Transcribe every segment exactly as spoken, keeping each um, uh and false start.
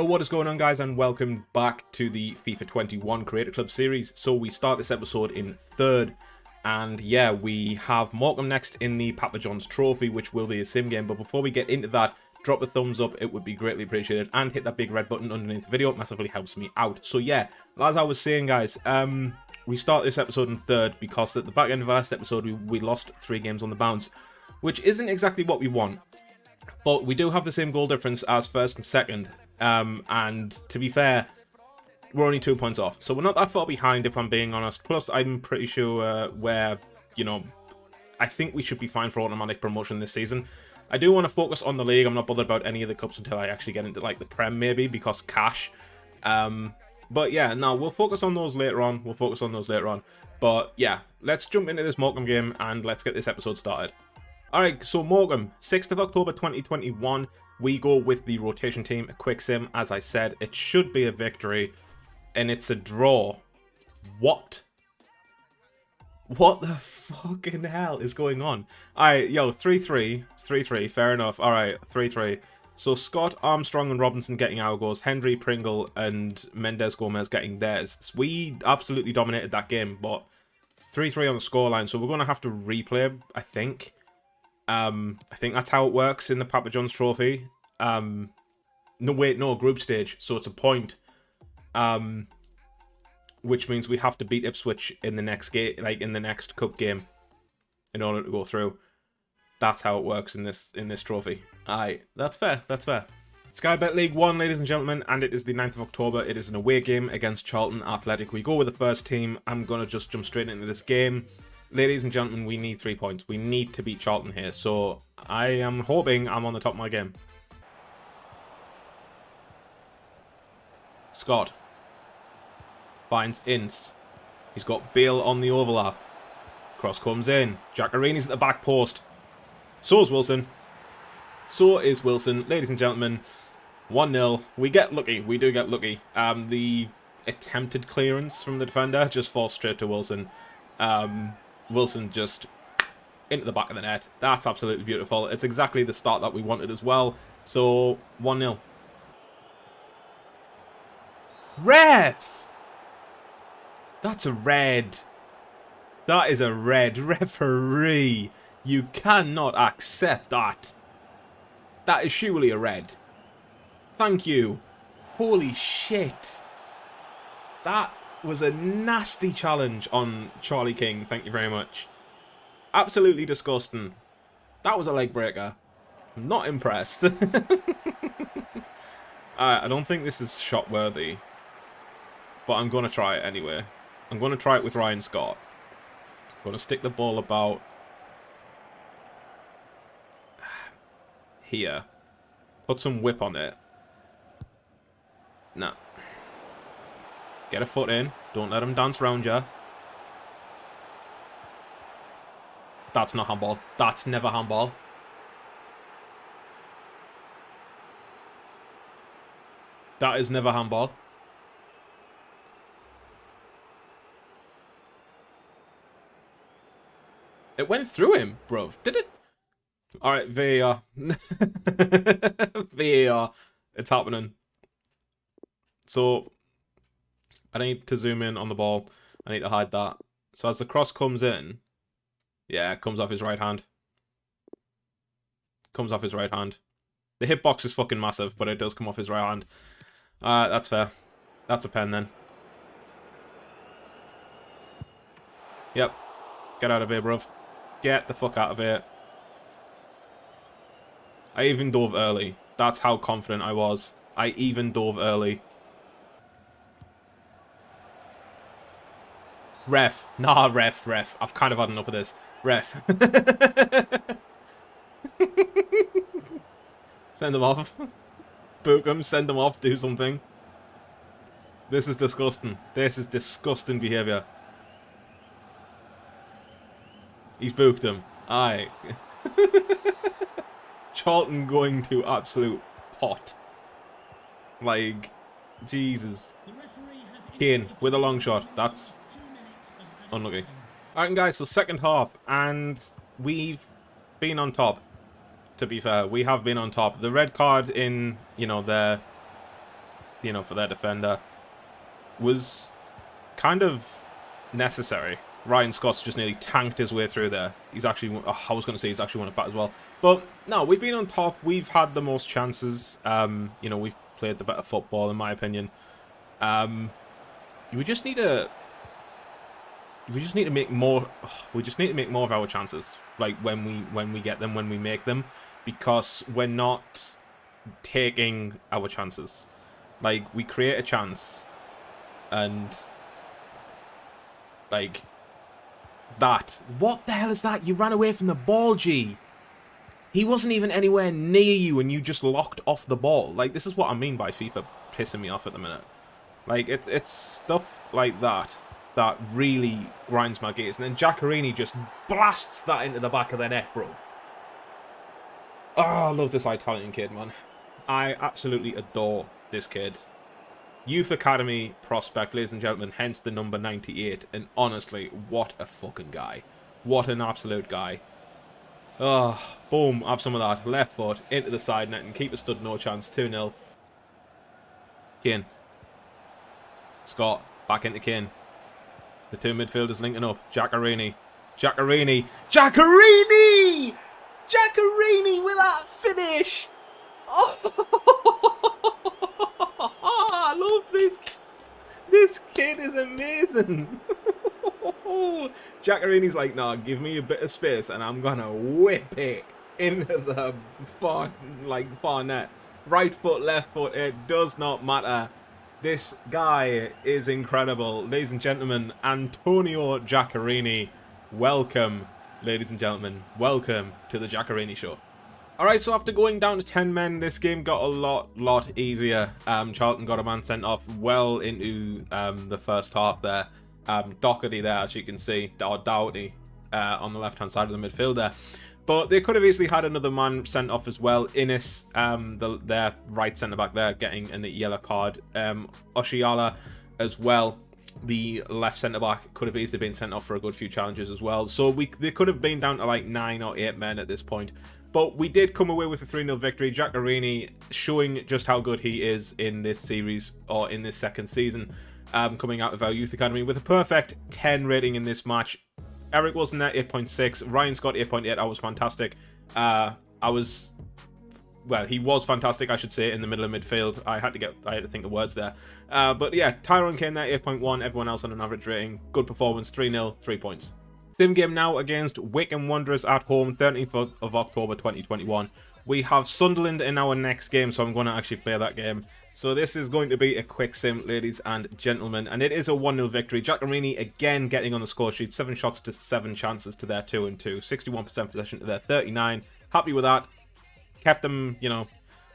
Yo, what is going on, guys, and welcome back to the FIFA twenty-one Creator Club series. So we start this episode in third, and yeah, we have Morecambe next in the Papa John's Trophy, which will be a sim game. But before we get into that, drop a thumbs up, it would be greatly appreciated, and hit that big red button underneath the video, it massively helps me out. So yeah, as I was saying, guys, um, we start this episode in third because at the back end of our last episode, we, we lost three games on the bounce, which isn't exactly what we want. But we do have the same goal difference as first and second, um, and to be fair, we're only two points off. So we're not that far behind, if I'm being honest. Plus, I'm pretty sure uh, where, you know, I think we should be fine for automatic promotion this season. I do want to focus on the league. I'm not bothered about any of the cups until I actually get into, like, the Prem, maybe, because cash. Um, but yeah, no, we'll focus on those later on. We'll focus on those later on. But yeah, let's jump into this Morecambe game, and let's get this episode started. Alright, so Morecambe, sixth of October twenty twenty-one, we go with the rotation team, a quick sim, as I said. It should be a victory, and it's a draw. What? What the fucking hell is going on? Alright, yo, three three, three three, fair enough. Alright, three three. So Scott, Armstrong and Robinson getting our goals, Henry, Pringle and Mendes Gomez getting theirs. We absolutely dominated that game, but three three on the scoreline, so we're going to have to replay, I think. Um, I think that's how it works in the Papa John's Trophy. Um, no, wait, no, group stage. So it's a point, um, which means we have to beat Ipswich in the next game, like in the next cup game, in order to go through. That's how it works in this in this trophy. Aye, that's fair. That's fair. Skybet League One, ladies and gentlemen, and it is the ninth of October. It is an away game against Charlton Athletic. We go with the first team. I'm gonna just jump straight into this game. Ladies and gentlemen, we need three points. We need to beat Charlton here. So I am hoping I'm on the top of my game. Scott finds Ince. He's got Bale on the overlap. Cross comes in. Giaccarini's at the back post. So is Wilson. So is Wilson. Ladies and gentlemen, one nil. We get lucky. We do get lucky. Um, the attempted clearance from the defender just falls straight to Wilson. Um... Wilson just into the back of the net. That's absolutely beautiful. It's exactly the start that we wanted as well. So, one nil. Ref! That's a red. That is a red. Referee, you cannot accept that. That is surely a red. Thank you. Holy shit. That was a nasty challenge on Charlie King. Thank you very much. Absolutely disgusting. That was a leg breaker. I'm not impressed. I don't think this is shot worthy, but I'm going to try it anyway. I'm going to try it with Ryan Scott. I'm going to stick the ball about here. Put some whip on it. Nah. Get a foot in. Don't let him dance round you. That's not handball. That's never handball. That is never handball. It went through him, bruv. Did it? Alright, V A R. V A R. It's happening. So I need to zoom in on the ball. I need to hide that. So as the cross comes in, yeah, it comes off his right hand. Comes off his right hand. The hitbox is fucking massive, but it does come off his right hand. Uh, that's fair. That's a pen then. Yep. Get out of here, bruv. Get the fuck out of here. I even dove early. That's how confident I was. I even dove early. Ref. Nah, ref, ref. I've kind of had enough of this. Ref. Send them off. Book them, send them off, do something. This is disgusting. This is disgusting behaviour. He's booked him. Aye. Charlton going to absolute pot. Like, Jesus. Kane with a long shot. That's unlucky. Alright guys, so second half, and we've been on top. To be fair, we have been on top. The red card in, you know, their you know, for their defender was kind of necessary. Ryan Scott's just nearly tanked his way through there. He's actually, oh, I was going to say he's actually won a bat as well. But no, we've been on top. We've had the most chances. Um, you know, we've played the better football, in my opinion. Um, we just need to, we just need to make more. We just need to make more of our chances. Like when we when we get them, when we make them, because we're not taking our chances. Like we create a chance, and like. That. What the hell is that? You ran away from the ball, G. He wasn't even anywhere near you and you just locked off the ball. Like, this is what I mean by FIFA pissing me off at the minute. Like, it, it's stuff like that that really grinds my gears. And then Giaccarini just blasts that into the back of their neck, bro. Oh, I love this Italian kid, man. I absolutely adore this kid. Youth Academy prospect, ladies and gentlemen, hence the number ninety-eight. And honestly, what a fucking guy. What an absolute guy. Oh, boom, have some of that. Left foot, into the side net, and keeper stood no chance. two nil. Kane. Scott, back into Kane. The two midfielders linking up. Giaccarini. Giaccarini. Giaccarini! Giaccarini with that finish! Oh! I love this kid. This kid is amazing. Giaccarini's like, nah, give me a bit of space and I'm gonna whip it into the far, like, far net. Right foot, left foot, it does not matter. This guy is incredible. Ladies and gentlemen, Antonio Giaccarini. Welcome, ladies and gentlemen. Welcome to the Giaccarini Show. Alright, so after going down to ten men, this game got a lot, lot easier. Um, Charlton got a man sent off well into um, the first half there. Um, Doherty there, as you can see, or Doherty uh, on the left-hand side of the midfield there. But they could have easily had another man sent off as well. Innes, um, the, their right centre-back there, getting a yellow card. Um, Oshiala as well, the left centre-back, could have easily been sent off for a good few challenges as well. So we they could have been down to like nine or eight men at this point. But we did come away with a three nil victory. Giaccarini showing just how good he is in this series, or in this second season, um, coming out of our Youth Academy with a perfect ten rating in this match. Eric Wilson there, eight point six. Ryan Scott, eight point eight. I was fantastic. Uh, I was... Well, he was fantastic, I should say, in the middle of midfield. I had to get, I had to think of words there. Uh, but yeah, Tyrone Kane there, eight point one. Everyone else on an average rating. Good performance, three nil, three points. Sim game now against Wycombe Wanderers at home, thirteenth of October twenty twenty-one. We have Sunderland in our next game, so I'm going to actually play that game. So this is going to be a quick sim, ladies and gentlemen. And it is a one nil victory. Giaccarini again getting on the score sheet. Seven shots to seven chances to their two and two. sixty-one percent possession to their thirty-nine. Happy with that. Kept them, you know,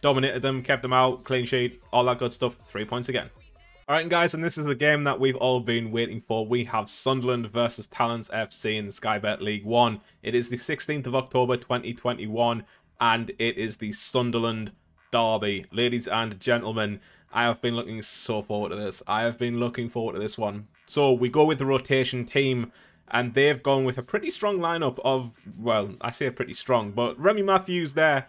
dominated them, kept them out, clean sheet, all that good stuff. Three points again. Alright guys, and this is the game that we've all been waiting for. We have Sunderland versus Talents F C in the Skybet League One. It is the sixteenth of October twenty twenty-one, and it is the Sunderland Derby. Ladies and gentlemen, I have been looking so forward to this. I have been looking forward to this one. So we go with the rotation team, and they've gone with a pretty strong lineup of, well, I say pretty strong, but Remy Matthews there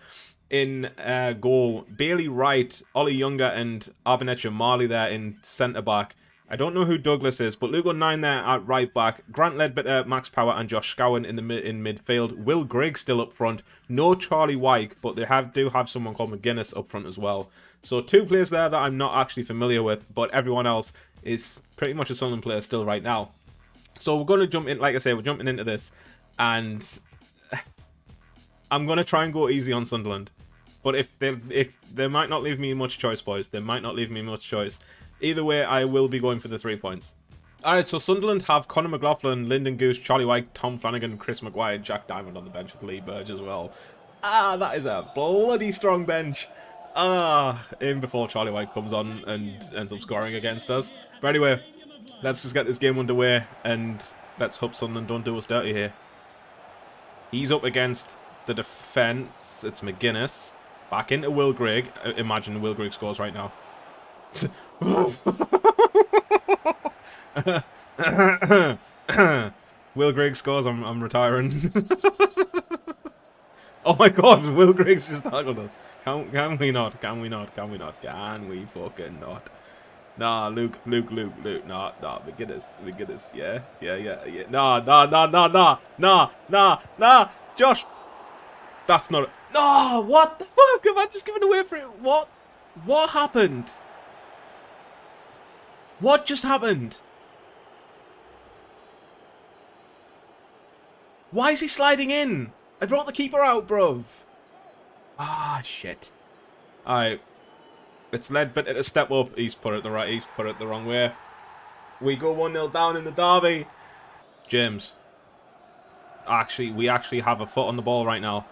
in uh, goal, Bailey Wright, Ollie Younger and Abenecha Marley there in centre-back. I don't know who Douglas is, but Lugo nine there at right-back. Grant Ledbetter, Max Power and Josh Scowen in the mid in midfield. Will Grigg still up front. No Charlie Wyke, but they have do have someone called McGuinness up front as well. So two players there that I'm not actually familiar with, but everyone else is pretty much a Sunderland player still right now. So we're going to jump in, like I say, we're jumping into this. And I'm going to try and go easy on Sunderland. But if they, if they might not leave me much choice, boys. They might not leave me much choice. Either way, I will be going for the three points. Alright, so Sunderland have Conor McLaughlin, Lyndon Goose, Charlie Wyke, Tom Flanagan, Chris Maguire, Jack Diamond on the bench with Lee Burge as well. Ah, that is a bloody strong bench. Ah, in before Charlie Wyke comes on and ends up scoring against us. But anyway, let's just get this game underway and let's hope Sunderland don't do us dirty here. He's up against the defence. It's McGuinness. Back into Will Grigg. Imagine Will Grigg scores right now. Will Grigg scores. I'm, I'm retiring. Oh my god, Will Griggs just tackled us. Can, can we not? Can we not? Can we not? Can we fucking not? Nah, Luke, Luke, Luke, Luke. Nah, nah, McGinnis, McGinnis. Yeah, yeah, yeah, yeah. Nah, nah, nah, nah, nah, nah, nah, nah. Josh, that's not it. Nah, oh, what the fuck? Am I just giving away for it? What? What happened? What just happened? Why is he sliding in? I brought the keeper out, bruv. Ah, shit. Alright. It's led, but it's a step up. He's put it the right. He's put it the wrong way. We go one nil down in the derby. James. Actually, we actually have a foot on the ball right now.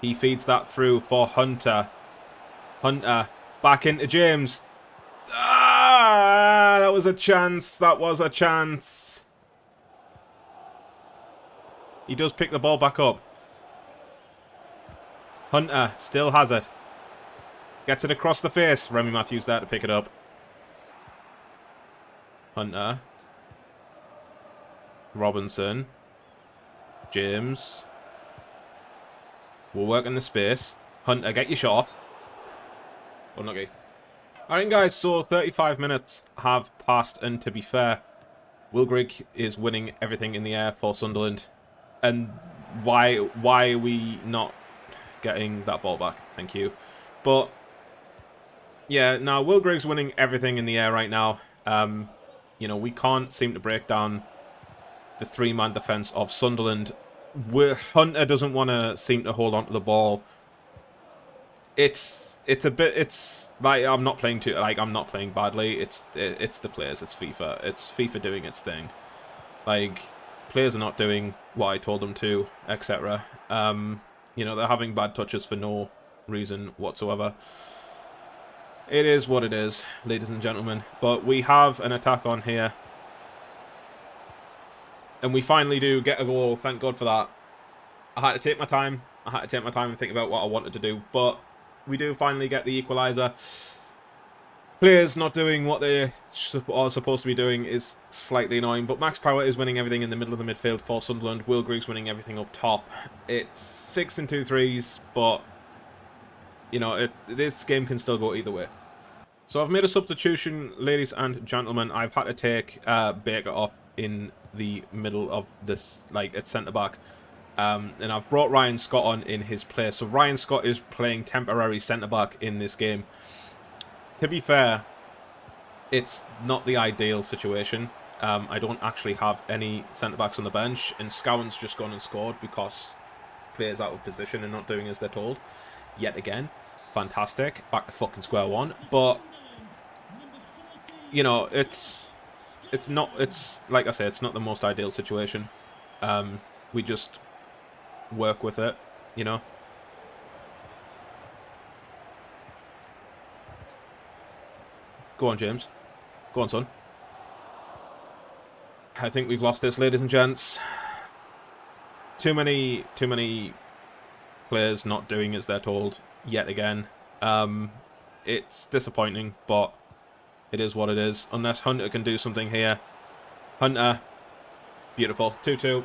He feeds that through for Hunter. Hunter. Back into James. Ah, that was a chance. That was a chance. He does pick the ball back up. Hunter still has it. Gets it across the face. Remy Matthews there to pick it up. Hunter. Robinson. James. We'll work in the space. Hunter, get your shot. Unlucky. Alright guys, so thirty-five minutes have passed, and to be fair, Will Grigg is winning everything in the air for Sunderland. And why why are we not getting that ball back? Thank you. But yeah, now Will Grigg's winning everything in the air right now. Um, you know, we can't seem to break down the three-man defence of Sunderland. We're, Hunter doesn't want to seem to hold on to the ball. It's it's a bit it's like I'm not playing too like I'm not playing badly. It's it, it's the players. It's FIFA. It's FIFA doing its thing. Like, players are not doing what I told them to, et cetera. Um, you know, they're having bad touches for no reason whatsoever. It is what it is, ladies and gentlemen. But we have an attack on here, and we finally do get a goal. Thank God for that. I had to take my time. I had to take my time and think about what I wanted to do. But we do finally get the equaliser. Players not doing what they are supposed to be doing is slightly annoying, but Max Power is winning everything in the middle of the midfield for Sunderland. Will Griggs winning everything up top. It's six and two threes, but you know, it, this game can still go either way. So I've made a substitution, ladies and gentlemen. I've had to take uh, Baker off in the middle of this, like at centre back, um, and I've brought Ryan Scott on in his place. So Ryan Scott is playing temporary centre back in this game. To be fair, it's not the ideal situation. Um, I don't actually have any centre-backs on the bench, and Scowan's just gone and scored because players out of position and not doing as they're told. Yet again, fantastic. Back to fucking square one. But, you know, it's it's not, it's like I say, it's not the most ideal situation. Um, we just work with it, you know. Go on, James. Go on, son. I think we've lost this, ladies and gents. Too many, too many players not doing as they're told yet again. Um, it's disappointing, but it is what it is. Unless Hunter can do something here. Hunter. Beautiful. two two.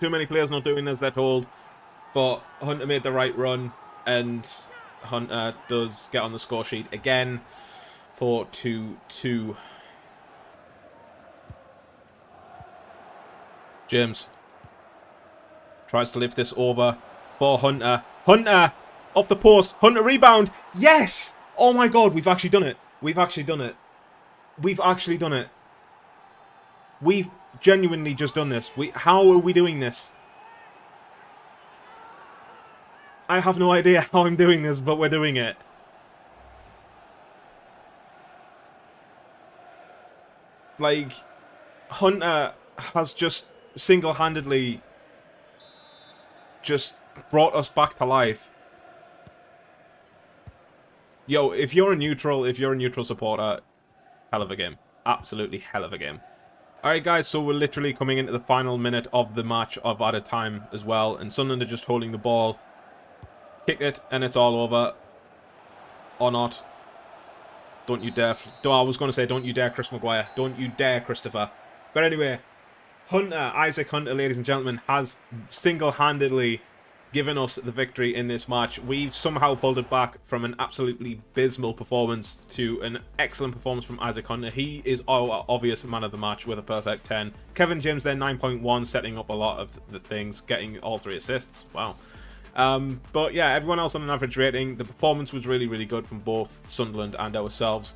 Too many players not doing as they're told, but Hunter made the right run, and Hunter does get on the score sheet again for two two. James tries to lift this over for Hunter. Hunter off the post. Hunter rebound. Yes! Oh my god, we've actually done it. We've actually done it. We've actually done it. We've genuinely just done this. We how are we doing this? I have no idea how I'm doing this, but we're doing it. Like, Hunter has just single-handedly just brought us back to life. Yo, if you're a neutral, if you're a neutral supporter, hell of a game. Absolutely hell of a game. Alright guys, so we're literally coming into the final minute of the match of added time as well, and Sunderland are just holding the ball. Kick it, and it's all over. Or not. Don't you dare. I was going to say, don't you dare, Chris Maguire. Don't you dare, Christopher. But anyway, Hunter, Isaac Hunter, ladies and gentlemen, has single-handedly given us the victory in this match. We've somehow pulled it back from an absolutely abysmal performance to an excellent performance from Isaac Hunter. He is our obvious man of the match with a perfect ten. Kevin James there, nine point one, setting up a lot of the things, getting all three assists. Wow. Um, but yeah, everyone else on an average rating. The performance was really, really good from both Sunderland and ourselves.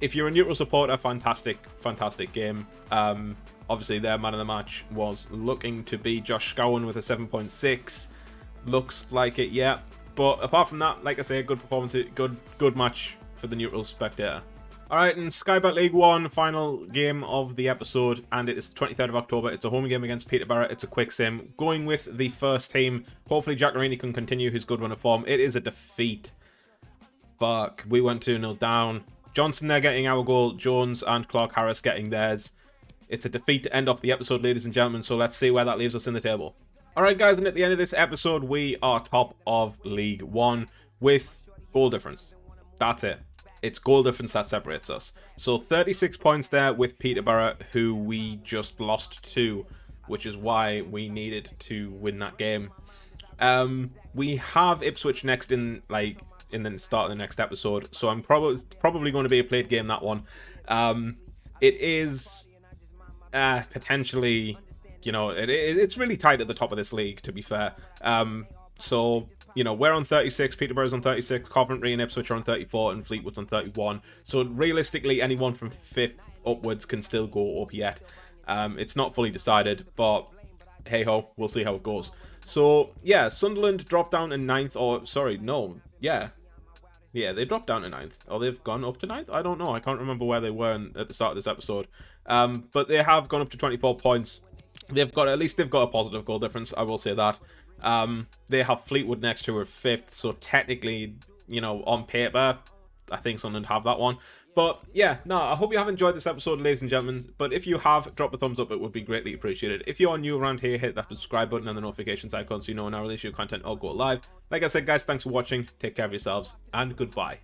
If you're a neutral supporter, fantastic, fantastic game. Um, obviously, their man of the match was looking to be Josh Scowen with a seven point six. Looks like it, yeah. But apart from that, like I say, good performance, good, good match for the neutral spectator. All right, and Skybet League One, final game of the episode, and it is twenty-third of October. It's a home game against Peterborough. It's a quick sim. Going with the first team. Hopefully, Giaccarini can continue his good run of form. It is a defeat. Fuck, we went two nil down. Johnson there getting our goal. Jones and Clark Harris getting theirs. It's a defeat to end off the episode, ladies and gentlemen. So let's see where that leaves us in the table. All right, guys, and at the end of this episode, we are top of League One with goal difference. That's it. It's goal difference that separates us. So thirty-six points there with Peterborough, who we just lost to, which is why we needed to win that game. Um, we have Ipswich next in like in the start of the next episode, so I'm probably probably going to be a played game, that one. Um, it is uh, potentially, you know, it, it, it's really tight at the top of this league, to be fair. Um, so. You know, we're on thirty-six, Peterborough's on thirty-six, Coventry and Ipswich are on thirty-four, and Fleetwood's on thirty-one. So realistically, anyone from fifth upwards can still go up yet. Um, it's not fully decided, but hey-ho, we'll see how it goes. So, yeah, Sunderland dropped down to ninth, or, sorry, no, yeah. Yeah, they dropped down to ninth, or they've gone up to ninth? I don't know, I can't remember where they were in, at the start of this episode. Um, but they have gone up to twenty-four points. They've got, at least they've got a positive goal difference, I will say that. Um, they have Fleetwood next, who are fifth, so technically, you know, on paper, I think Sunderland have that one. But yeah, no, I hope you have enjoyed this episode, ladies and gentlemen. But if you have, drop a thumbs up, it would be greatly appreciated. If you are new around here, hit that subscribe button and the notifications icon so you know when I release new content or go live. Like I said, guys, thanks for watching, take care of yourselves, and goodbye.